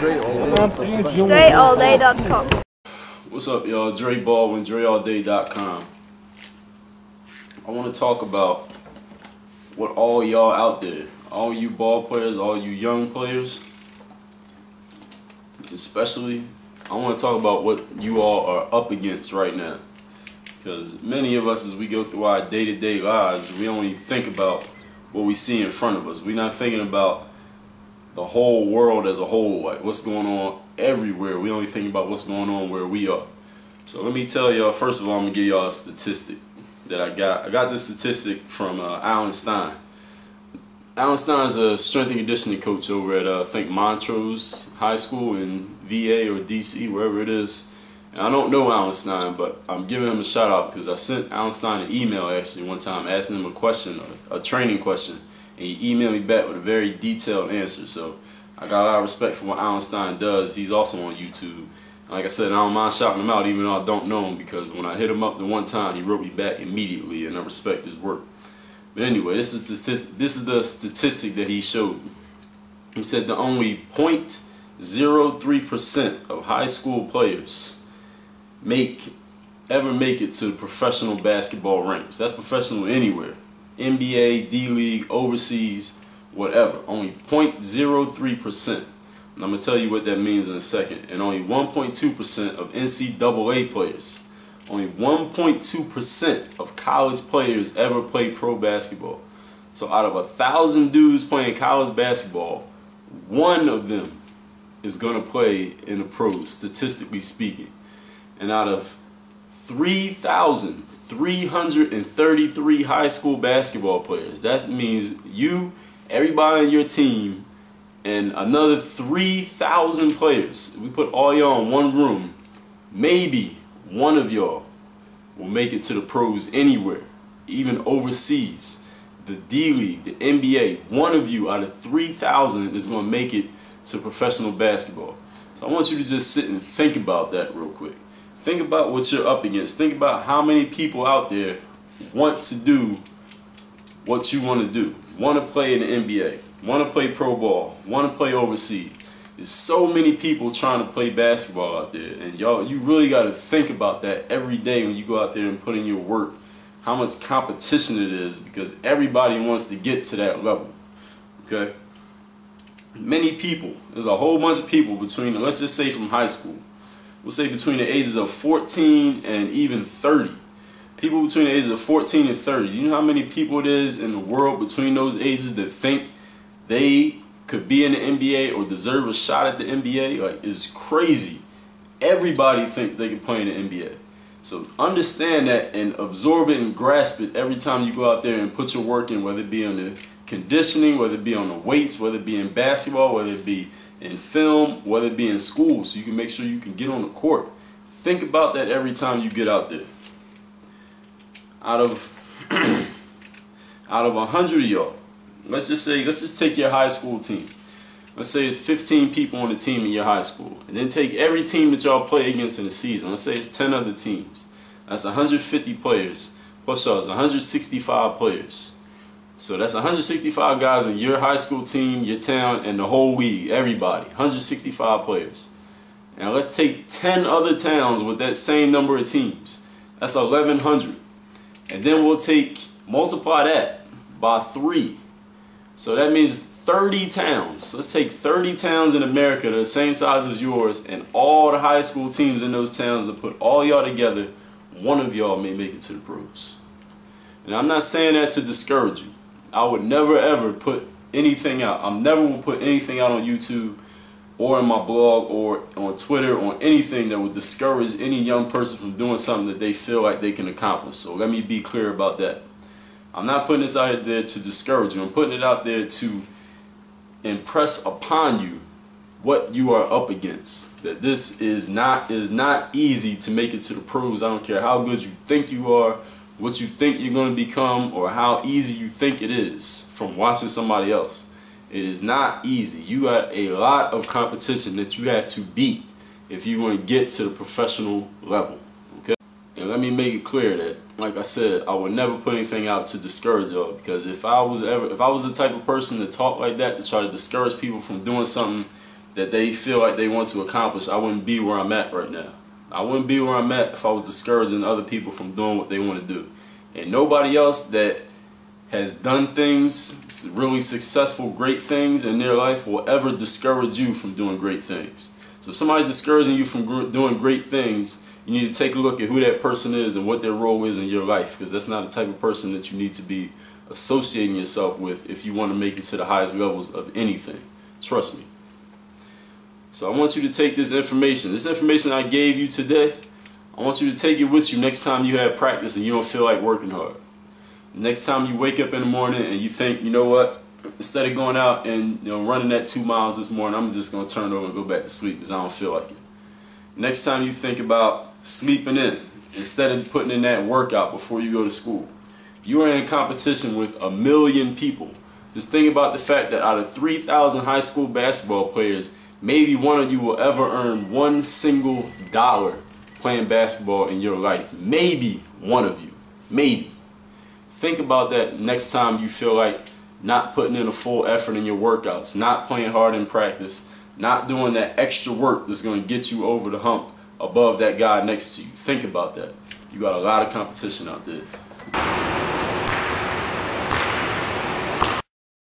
DreAllDay.com. What's up, y'all? Dre Baldwin, DreAllDay.com. I want to talk about what all y'all out there, all you ball players, all you young players, especially, I want to talk about what you all are up against right now. Because many of us, as we go through our day-to-day lives, we only think about what we see in front of us. We're not thinking about the whole world as a whole, like what's going on everywhere. We only think about what's going on where we are. So let me tell y'all, first of all, I'm going to give y'all a statistic that I got. I got this statistic from Alan Stein. Alan Stein's a strength and conditioning coach over at, I think, Montrose High School in VA or DC, wherever it is. And I don't know Alan Stein, but I'm giving him a shout out because I sent Alan Stein an email actually one time asking him a question, a training question. And he emailed me back with a very detailed answer. So I got a lot of respect for what Alan Stein does. He's also on YouTube. And like I said, I don't mind shouting him out even though I don't know him, because when I hit him up the one time, he wrote me back immediately, and I respect his work. But anyway, this is the statistic that he showed. He said that only 0.03% of high school players ever make it to professional basketball ranks. That's professional anywhere. NBA, D-League, overseas, whatever. Only 0.03%. And I'm going to tell you what that means in a second. And only 1.2% of NCAA players. Only 1.2% of college players ever play pro basketball. So out of 1,000 dudes playing college basketball, one of them is going to play in the pros, statistically speaking. And out of 3,333 high school basketball players, that means you, everybody on your team, and another 3,000 players, we put all y'all in one room, maybe one of y'all will make it to the pros anywhere, even overseas, the D-League, the NBA. One of you out of 3,000 is going to make it to professional basketball. So I want you to just sit and think about that real quick. Think about what you're up against. Think about how many people out there want to do what you want to do. Want to play in the NBA. Want to play pro ball. Want to play overseas. There's so many people trying to play basketball out there. And y'all, you really got to think about that every day when you go out there and put in your work. How much competition it is, because everybody wants to get to that level. Okay? Many people. There's a whole bunch of people between, let's just say from high school. We'll say between the ages of 14 and even 30. People between the ages of 14 and 30. You know how many people it is in the world between those ages that think they could be in the NBA or deserve a shot at the NBA? Like, it's crazy. Everybody thinks they can play in the NBA. So understand that and absorb it and grasp it every time you go out there and put your work in, whether it be on the conditioning, whether it be on the weights, whether it be in basketball, whether it be in film, whether it be in school, so you can make sure you can get on the court. Think about that every time you get out there. Out of 100 of y'all, let's just take your high school team. Let's say it's 15 people on the team in your high school. And then take every team that y'all play against in the season. Let's say it's 10 other teams. That's 150 players. Plus y'all is 165 players. So that's 165 guys in your high school team, your town, and the whole league, everybody, 165 players. Now let's take 10 other towns with that same number of teams. That's 1,100. And then we'll multiply that by 3. So that means 30 towns. Let's take 30 towns in America that are the same size as yours, and all the high school teams in those towns, and put all y'all together, one of y'all may make it to the pros. And I'm not saying that to discourage you. I would never ever put anything out. I never will put anything out on YouTube or in my blog or on Twitter or anything that would discourage any young person from doing something that they feel like they can accomplish. So let me be clear about that. I'm not putting this out there to discourage you. I'm putting it out there to impress upon you what you are up against. That this is not easy to make it to the pros. I don't care how good you think you are, what you think you're going to become, or how easy you think it is from watching somebody else. It is not easy. You got a lot of competition that you have to beat if you want to get to the professional level. Okay? And let me make it clear that, like I said, I would never put anything out to discourage y'all, because if I was the type of person to talk like that, to try to discourage people from doing something that they feel like they want to accomplish, I wouldn't be where I'm at right now. I wouldn't be where I'm at if I was discouraging other people from doing what they want to do. And nobody else that has done things, really successful, great things in their life, will ever discourage you from doing great things. So if somebody's discouraging you from doing great things, you need to take a look at who that person is and what their role is in your life, because that's not the type of person that you need to be associating yourself with if you want to make it to the highest levels of anything. Trust me. So I want you to take this information I gave you today, I want you to take it with you next time you have practice and you don't feel like working hard. Next time you wake up in the morning and you think, you know what, instead of going out and running that 2 miles this morning, I'm just going to turn over and go back to sleep because I don't feel like it. Next time you think about sleeping in, instead of putting in that workout before you go to school. You are in competition with 1 million people. Just think about the fact that out of 3,000 high school basketball players, maybe one of you will ever earn one single dollar playing basketball in your life. Maybe one of you. Maybe. Think about that next time you feel like not putting in a full effort in your workouts, not playing hard in practice, not doing that extra work that's going to get you over the hump above that guy next to you. Think about that. You got a lot of competition out there.